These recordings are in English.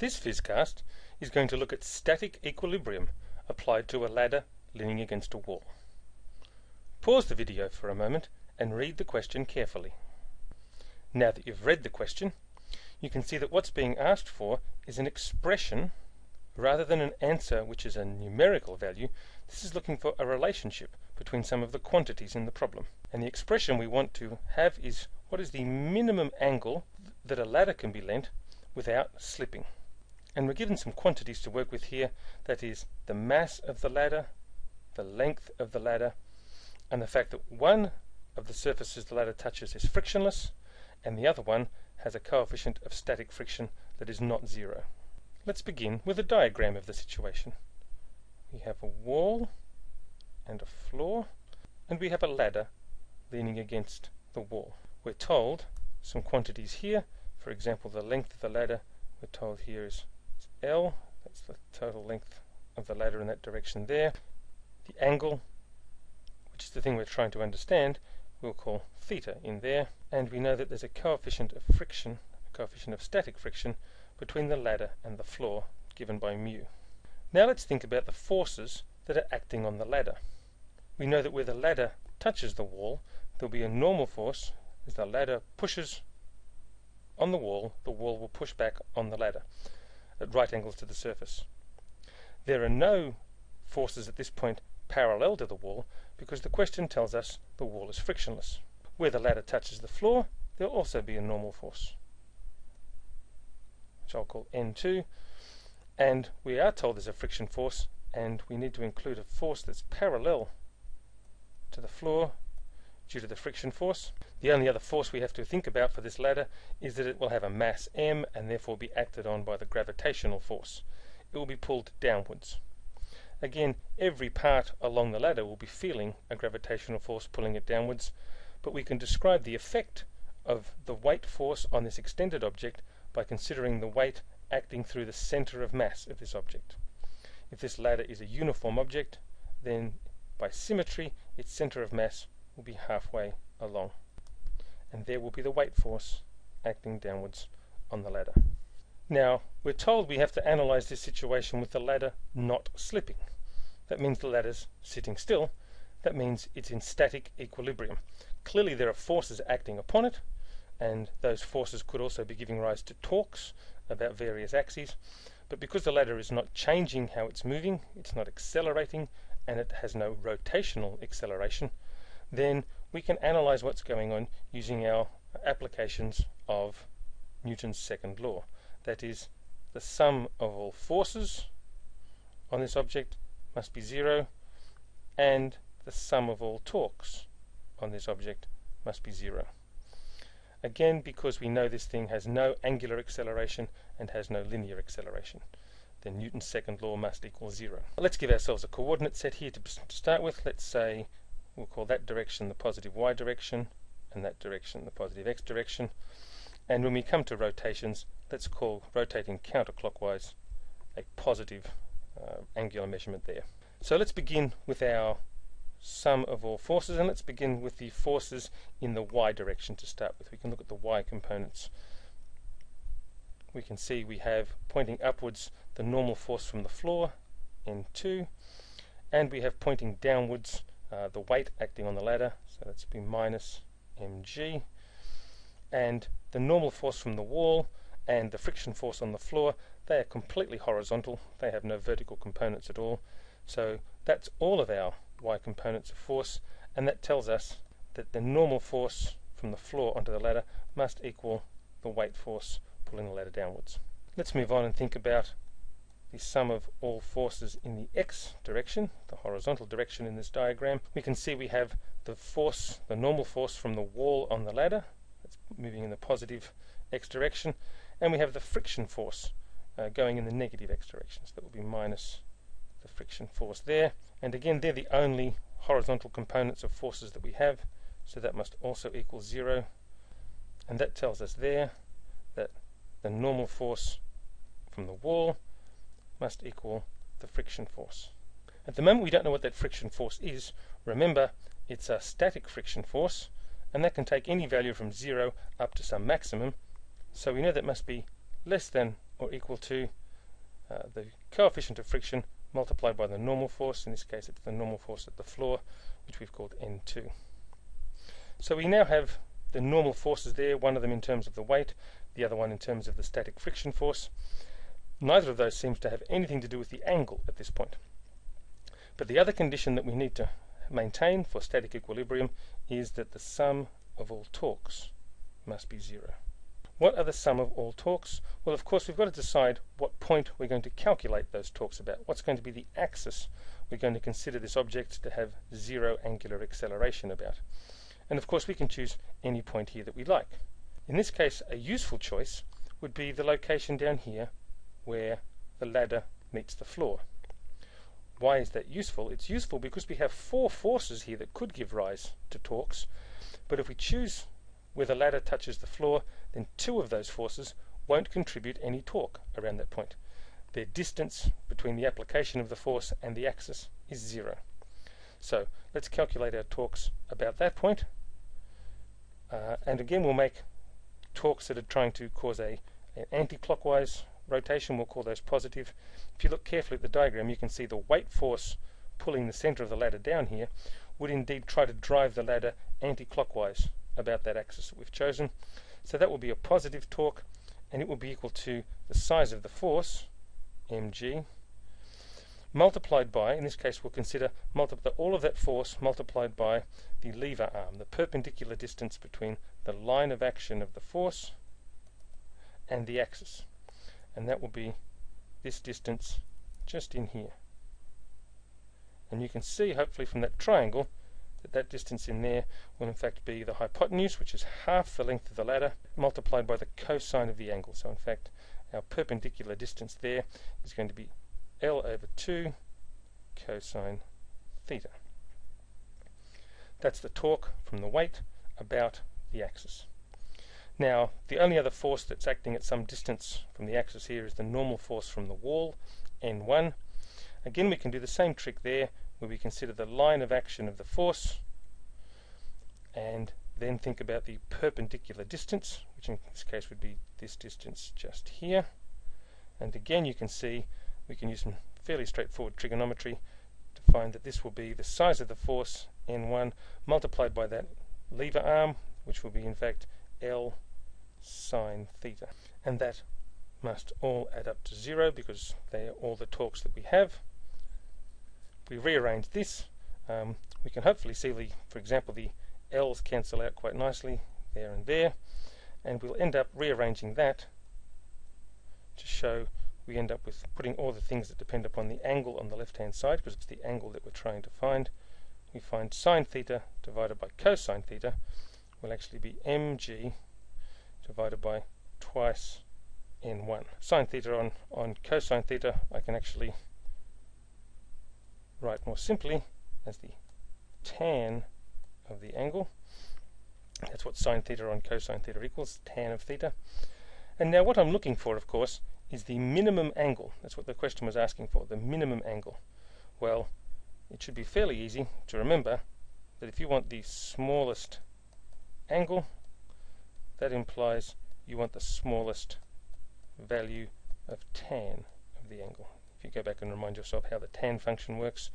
This PhysCast is going to look at static equilibrium applied to a ladder leaning against a wall. Pause the video for a moment and read the question carefully. Now that you've read the question, you can see that what's being asked for is an expression rather than an answer, which is a numerical value. This is looking for a relationship between some of the quantities in the problem. And the expression we want to have is what is the minimum angle that a ladder can be leant without slipping. And we're given some quantities to work with here, that is the mass of the ladder, the length of the ladder, and the fact that one of the surfaces the ladder touches is frictionless, and the other one has a coefficient of static friction that is not zero. Let's begin with a diagram of the situation. We have a wall and a floor, and we have a ladder leaning against the wall. We're told some quantities here, for example the length of the ladder we're told here is L, that's the total length of the ladder in that direction there. The angle, which is the thing we're trying to understand, we'll call theta in there. And we know that there's a coefficient of friction, a coefficient of static friction, between the ladder and the floor given by mu. Now let's think about the forces that are acting on the ladder. We know that where the ladder touches the wall, there'll be a normal force. As the ladder pushes on the wall will push back on the ladder at right angles to the surface. There are no forces at this point parallel to the wall because the question tells us the wall is frictionless. Where the ladder touches the floor, there'll also be a normal force, which I'll call N2, and we are told there's a friction force, and we need to include a force that's parallel to the floor due to the friction force. The only other force we have to think about for this ladder is that it will have a mass m and therefore be acted on by the gravitational force. It will be pulled downwards. Again, every part along the ladder will be feeling a gravitational force pulling it downwards, but we can describe the effect of the weight force on this extended object by considering the weight acting through the center of mass of this object. If this ladder is a uniform object, then by symmetry its center of mass will be halfway along, and there will be the weight force acting downwards on the ladder. Now we're told we have to analyze this situation with the ladder not slipping. That means the ladder's sitting still. That means it's in static equilibrium. Clearly there are forces acting upon it, and those forces could also be giving rise to torques about various axes, but because the ladder is not changing how it's moving, it's not accelerating, and it has no rotational acceleration, then we can analyze what's going on using our applications of Newton's second law. That is, the sum of all forces on this object must be zero, and the sum of all torques on this object must be zero. Again, because we know this thing has no angular acceleration and has no linear acceleration, then Newton's second law must equal zero. Let's give ourselves a coordinate set here to start with. Let's say we'll call that direction the positive y direction, and that direction the positive x direction. And when we come to rotations, let's call rotating counterclockwise a positive angular measurement there. So let's begin with our sum of all forces, and let's begin with the forces in the y direction to start with. We can look at the y components. We can see we have, pointing upwards, the normal force from the floor, N2, and we have pointing downwards the weight acting on the ladder, so that's be minus mg, and the normal force from the wall and the friction force on the floor, they are completely horizontal, they have no vertical components at all, so that's all of our y components of force, and that tells us that the normal force from the floor onto the ladder must equal the weight force pulling the ladder downwards. Let's move on and think about the sum of all forces in the x direction, the horizontal direction in this diagram. We can see we have the force, the normal force from the wall on the ladder, that's moving in the positive x direction, and we have the friction force going in the negative x direction, so that will be minus the friction force there. And again, they're the only horizontal components of forces that we have, so that must also equal zero. And that tells us there that the normal force from the wall must equal the friction force. At the moment we don't know what that friction force is. Remember, it's a static friction force, and that can take any value from zero up to some maximum, so we know that must be less than or equal to the coefficient of friction multiplied by the normal force. In this case, it's the normal force at the floor, which we've called N2. So we now have the normal forces there, one of them in terms of the weight, the other one in terms of the static friction force. Neither of those seems to have anything to do with the angle at this point. But the other condition that we need to maintain for static equilibrium is that the sum of all torques must be zero. What are the sum of all torques? Well, of course, we've got to decide what point we're going to calculate those torques about. What's going to be the axis we're going to consider this object to have zero angular acceleration about? And of course, we can choose any point here that we like. In this case, a useful choice would be the location down here where the ladder meets the floor. Why is that useful? It's useful because we have four forces here that could give rise to torques, but if we choose where the ladder touches the floor, then two of those forces won't contribute any torque around that point. Their distance between the application of the force and the axis is zero. So let's calculate our torques about that point, and again we'll make torques that are trying to cause an anti-clockwise rotation. We'll call those positive. If you look carefully at the diagram, you can see the weight force pulling the center of the ladder down here would indeed try to drive the ladder anti-clockwise about that axis that we've chosen. So that will be a positive torque, and it will be equal to the size of the force, mg, multiplied by, in this case we'll consider all of that force multiplied by the lever arm, the perpendicular distance between the line of action of the force and the axis. And that will be this distance just in here. And you can see, hopefully, from that triangle that that distance in there will in fact be the hypotenuse, which is half the length of the ladder, multiplied by the cosine of the angle. So in fact, our perpendicular distance there is going to be L over 2 cosine theta. That's the torque from the weight about the axis. Now, the only other force that's acting at some distance from the axis here is the normal force from the wall, N1. Again, we can do the same trick there, where we consider the line of action of the force, and then think about the perpendicular distance, which in this case would be this distance just here. And again, you can see we can use some fairly straightforward trigonometry to find that this will be the size of the force, N1, multiplied by that lever arm, which will be, in fact, L sine theta, and that must all add up to zero because they are all the torques that we have. If we rearrange this, we can hopefully see for example, the L's cancel out quite nicely there, and we'll end up rearranging that to show we end up with putting all the things that depend upon the angle on the left-hand side, because it's the angle that we're trying to find. We find sine theta divided by cosine theta will actually be mg divided by twice n1. Sine theta on cosine theta I can actually write more simply as the tan of the angle. That's what sine theta on cosine theta equals, tan of theta. And now what I'm looking for, of course, is the minimum angle. That's what the question was asking for, the minimum angle. Well, it should be fairly easy to remember that if you want the smallest angle, that implies you want the smallest value of tan of the angle. If you go back and remind yourself how the tan function works.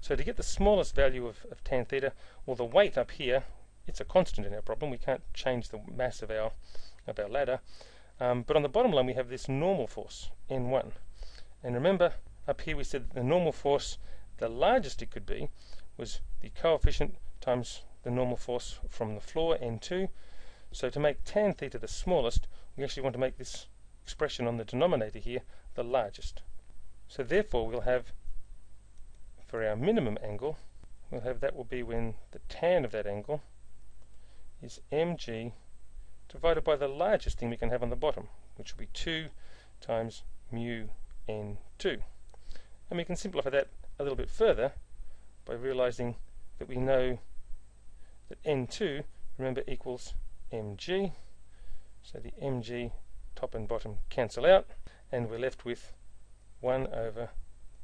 So to get the smallest value of tan theta, well, the weight up here, it's a constant in our problem. We can't change the mass of our ladder. But on the bottom line, we have this normal force, N1. And remember, up here we said that the normal force, the largest it could be, was the coefficient times the normal force from the floor, N2. So to make tan theta the smallest, we actually want to make this expression on the denominator here the largest. So therefore we'll have, for our minimum angle, we'll have that will be when the tan of that angle is mg divided by the largest thing we can have on the bottom, which will be 2 times mu N2. And we can simplify that a little bit further by realizing that we know that N2, remember, equals mg, so the mg top and bottom cancel out, and we're left with 1 over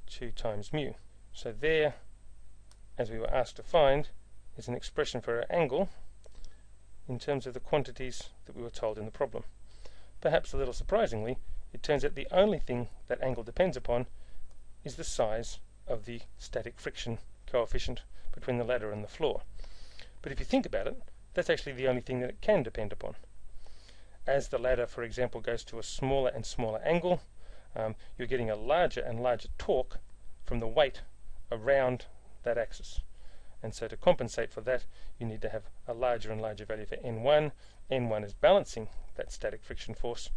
2 times mu. So there, as we were asked to find, is an expression for our angle in terms of the quantities that we were told in the problem. Perhaps a little surprisingly, it turns out the only thing that angle depends upon is the size of the static friction coefficient between the ladder and the floor. But if you think about it, that's actually the only thing that it can depend upon. As the ladder, for example, goes to a smaller and smaller angle, you're getting a larger and larger torque from the weight around that axis. And so to compensate for that, you need to have a larger and larger value for N1. N1 is balancing that static friction force,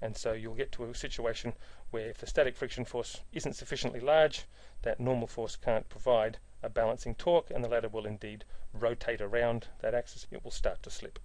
and so you'll get to a situation where if the static friction force isn't sufficiently large, that normal force can't provide a balancing torque, and the ladder will indeed rotate around that axis. It will start to slip.